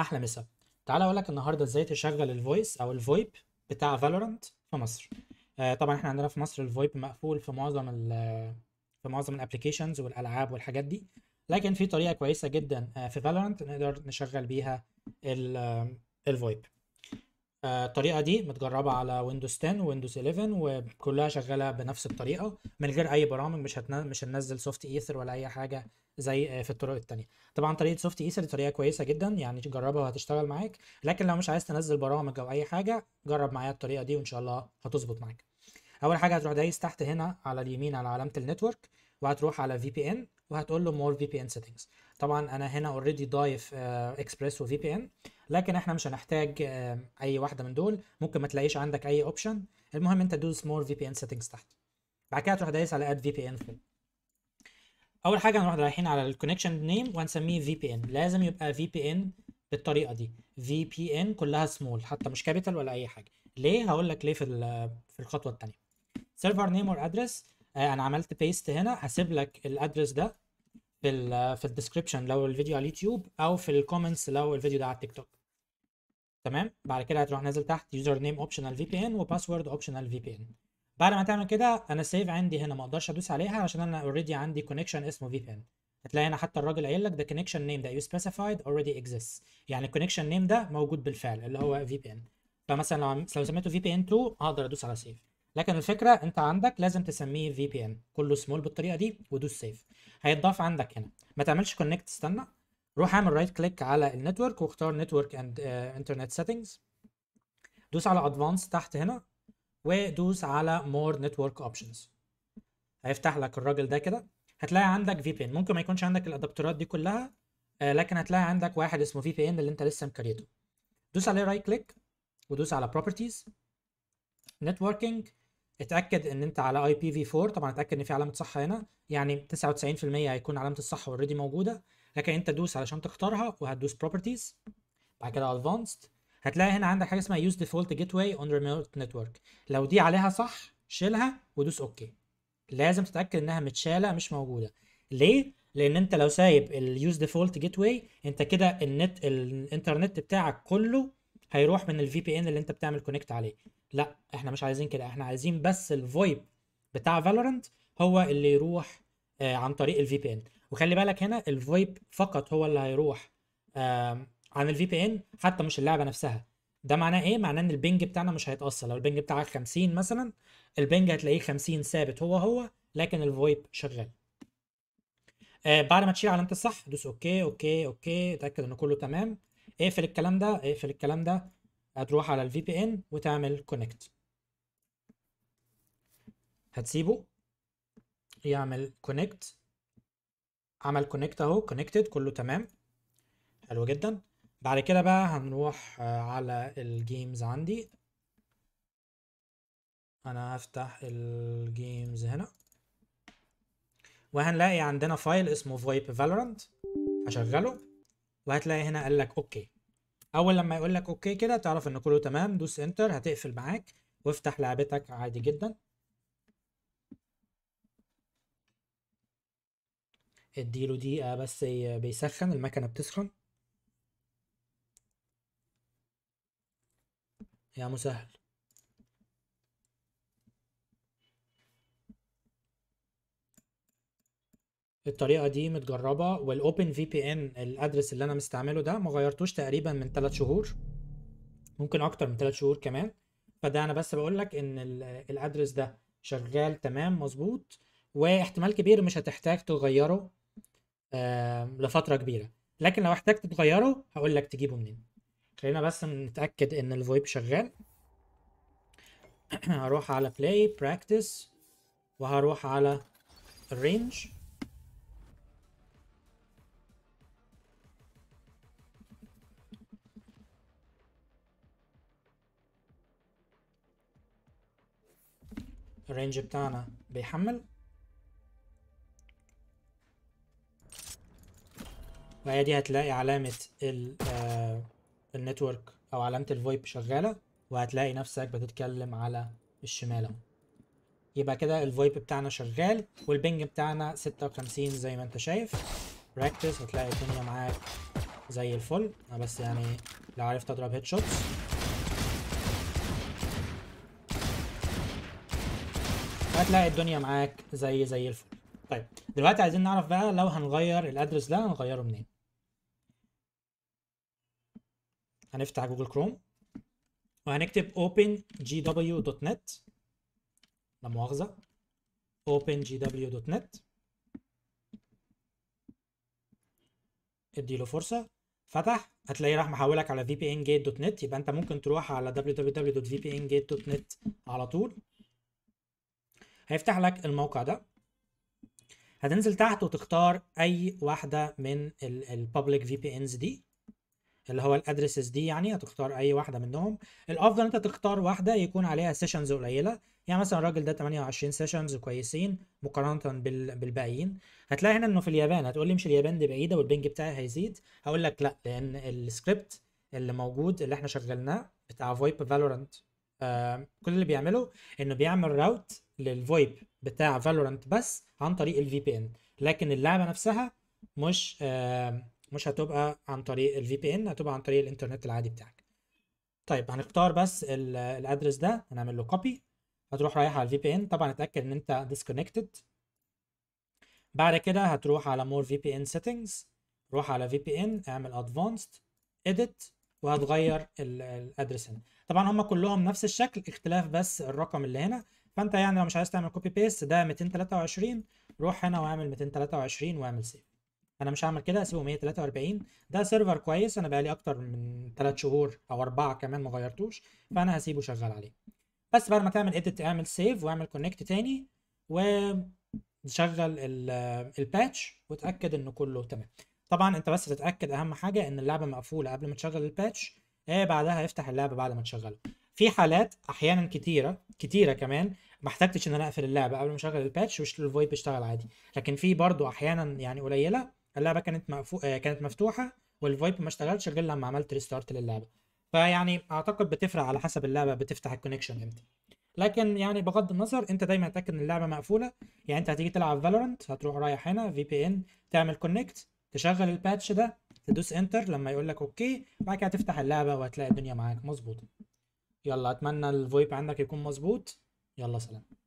احلى مسا. تعالى اقول لك النهارده ازاي تشغل الفويس او الفويب بتاع فالورانت في مصر. طبعا احنا عندنا في مصر الفويب مقفول في معظم الابلكيشنز والالعاب والحاجات دي، لكن في طريقه كويسه جدا في فالورانت نقدر نشغل بيها الفويب. الطريقه دي متجربه على ويندوز 10 ويندوز 11 وكلها شغاله بنفس الطريقه من غير اي برامج، مش هننزل سوفت ايثر ولا اي حاجه زي في الطرق التانية. طبعا طريقه سوفت ايثر طريقه كويسه جدا، يعني جربها وهتشتغل معاك، لكن لو مش عايز تنزل برامج او اي حاجه جرب معايا الطريقه دي وان شاء الله هتظبط معاك. اول حاجه هتروح دايس تحت هنا على اليمين على علامه النتورك، وهتروح على في بي ان وهتقول له مور في بي ان سيتنجز. طبعا انا هنا اوريدي ضايف اكسبريس وفي بي ان، لكن احنا مش هنحتاج اي واحده من دول، ممكن ما تلاقيش عندك اي اوبشن. المهم انت تدوس مور في بي ان سيتنجز تحت، بعد كده تروح دايس على اد في بي ان. اول حاجه هنروح رايحين على الكونكشن نيم وهنسميه في بي ان، لازم يبقى في بي ان بالطريقه دي، في بي ان كلها سمول حتى مش كابيتال ولا اي حاجه. ليه؟ هقول لك ليه في الخطوه الثانيه. سيرفر نيم اور ادرس، انا عملت بيست هنا، هسيب لك الادرس ده في الديسكربشن لو الفيديو على اليوتيوب او في الكومنتس لو الفيديو ده على التيك توك. تمام، بعد كده هتروح نازل تحت يوزر نيم اوبشنال في بي ان وباسورد اوبشنال في بي ان. بعد ما تعمل كده انا سيف عندي هنا ما اقدرش ادوس عليها عشان انا اوريدي عندي كونكشن اسمه في بي ان. هتلاقي هنا حتى الراجل قايل لك ده كونكشن نيم ده يو سبيسيفايد اوريدي اكزيست، يعني الكونكشن نيم ده موجود بالفعل اللي هو في بي ان. فمثلا لو سميته في بي ان 2 هقدر ادوس على سيف، لكن الفكره انت عندك لازم تسميه في بي ان كله سمول بالطريقه دي ودوس سيف. هيتضاف عندك هنا، ما تعملش كونكت، استنى، روح اعمل رايت كليك على النتورك واختار نتورك اند انترنت سيتنجز، دوس على ادفانس تحت هنا ودوس على مور نتورك اوبشنز. هيفتح لك الراجل ده كده، هتلاقي عندك في بي ان. ممكن ما يكونش عندك الادابترات دي كلها، لكن هتلاقي عندك واحد اسمه في بي ان اللي انت لسه مكريته. دوس عليه رايت كليك ودوس على بروبرتيز نتوركينج، اتاكد ان انت على IPv4، طبعا اتاكد ان في علامه صح هنا، يعني 99% هيكون علامه الصح اوريدي موجوده، لكن انت دوس علشان تختارها وهتدوس بروبرتيز بعد كده ادفانسد. هتلاقي هنا عندك حاجه اسمها يوز ديفولت جيت واي اون ريموت نتورك، لو دي عليها صح شيلها ودوس اوكي. لازم تتاكد انها متشاله مش موجوده. ليه؟ لان انت لو سايب اليوز ديفولت جيت واي انت كده الانترنت بتاعك كله هيروح من الفي بي ان اللي انت بتعمل كونكت عليه. لا احنا مش عايزين كده، احنا عايزين بس الفويب بتاع فالورانت هو اللي يروح عن طريق الفي بي ان. وخلي بالك هنا الفويب فقط هو اللي هيروح عن الفي بي ان، حتى مش اللعبه نفسها. ده معناه ايه؟ معناه ان البنج بتاعنا مش هيتاثر. لو البنج بتاعك 50 مثلا، البنج هتلاقيه 50 ثابت هو، لكن الفويب شغال. بعد ما تشيل علامه الصح دوس اوكي اوكي اوكي، اتاكد ان كله تمام، اقفل الكلام ده اقفل الكلام ده، هتروح على الفي بي ان وتعمل كونكت. هتسيبه يعمل كونكت، عمل كونكت اهو، كونكتد كله تمام حلو جدا. بعد كده بقى هنروح على الجيمز. عندي انا هفتح الجيمز هنا وهنلاقي عندنا فايل اسمه فويب فالورانت، هشغله وهتلاقي هنا قال لك اوكي. اول لما يقول لك اوكي كده تعرف ان كله تمام، دوس انتر هتقفل معاك وافتح لعبتك عادي جدا. اديله دقيقة بس بيسخن، المكنة بتسخن يا مسهل. الطريقة دي متجربة، والاوبن في بي ان الادرس اللي انا مستعمله ده ما غيرتوش تقريبا من 3 شهور، ممكن اكتر من 3 شهور كمان. فده انا بس بقول لك ان الادرس ده شغال تمام مظبوط، واحتمال كبير مش هتحتاج تغيره لفترة كبيرة، لكن لو احتاجت تغيره هقول لك تجيبه منين. خلينا بس نتأكد ان الفويب شغال. هروح على play practice وهروح على range، الرينج بتاعنا بيحمل وهي دي، هتلاقي علامة النتورك او علامة الفويب شغالة، وهتلاقي نفسك بتتكلم على الشمال اهو. يبقى كده الفويب بتاعنا شغال، والبنج بتاعنا 56 زي ما انت شايف. براكتس هتلاقي الدنيا معاك زي الفل. انا بس يعني لو عرفت اضرب هيد شوتس هتلاقي الدنيا معاك زي الفل. طيب دلوقتي عايزين نعرف بقى لو هنغير الادرس ده هنغيره منين. هنفتح جوجل كروم وهنكتب opengw.net، لا مؤاخذة opengw.net، اديله فرصة. فتح، هتلاقيه راح محولك على vpngate.net، يبقى انت ممكن تروح على www.vpngate.net على طول. هيفتح لك الموقع ده، هتنزل تحت وتختار اي واحدة من الpublic VPNs دي اللي هو الادرسز دي، يعني هتختار اي واحده منهم. الافضل انت تختار واحده يكون عليها سيشنز قليله، يعني مثلا الراجل ده 28 سيشنز كويسين مقارنه بالباقيين. هتلاقي هنا انه في اليابان، هتقول لي مش اليابان دي بعيده والبنج بتاعي هيزيد، هقول لك لا، لان السكريبت اللي موجود اللي احنا شغلناه بتاع فويب فالورانت كل اللي بيعمله انه بيعمل راوت للفويب بتاع فالورانت بس عن طريق الفي بي ان، لكن اللعبه نفسها مش هتبقى عن طريق الفي بي ان، هتبقى عن طريق الانترنت العادي بتاعك. طيب هنختار بس الادرس ده، هنعمل له كوبي، هتروح رايح على الفي بي ان، طبعا اتاكد ان انت ديسكونكتد. بعد كده هتروح على مور في بي ان سيتنجز، روح على في بي ان، اعمل ادفانسد، اديت، وهتغير الادرس هنا. طبعا هم كلهم نفس الشكل، اختلاف بس الرقم اللي هنا، فانت يعني لو مش عايز تعمل كوبي بيست ده 223، روح هنا واعمل 223 واعمل سيف. انا مش هعمل كده، هسيبه 143، ده سيرفر كويس انا بقالي اكتر من 3 شهور او 4 كمان ما غيرتوش، فانا هسيبه شغال عليه. بس بعد ما تعمل اديت اعمل سيف واعمل كونكت تاني وشغل الباتش وتاكد انه كله تمام. طبعا انت بس تتاكد اهم حاجه ان اللعبه مقفوله قبل ما تشغل الباتش، بعدها هيفتح اللعبه بعد ما تشغله. في حالات احيانا كتيره كمان ما احتجتش ان انا اقفل اللعبه قبل ما اشغل الباتش والفويب يشتغل عادي، لكن في برضو احيانا يعني قليله اللعبه كانت مفتوحه والفويب ما اشتغلش غير لما عملت ريستارت للعبه. فيعني اعتقد بتفرق على حسب اللعبه بتفتح الكونكشن امتى، لكن يعني بغض النظر انت دايما اتاكد ان اللعبه مقفوله. يعني انت هتيجي تلعب فالورانت، هتروح رايح هنا في بي ان، تعمل كونكت، تشغل الباتش ده، تدوس انتر لما يقول لك اوكي، بعد كده هتفتح اللعبه وهتلاقي الدنيا معاك مظبوطه. يلا اتمنى الفويب عندك يكون مظبوط، يلا سلام.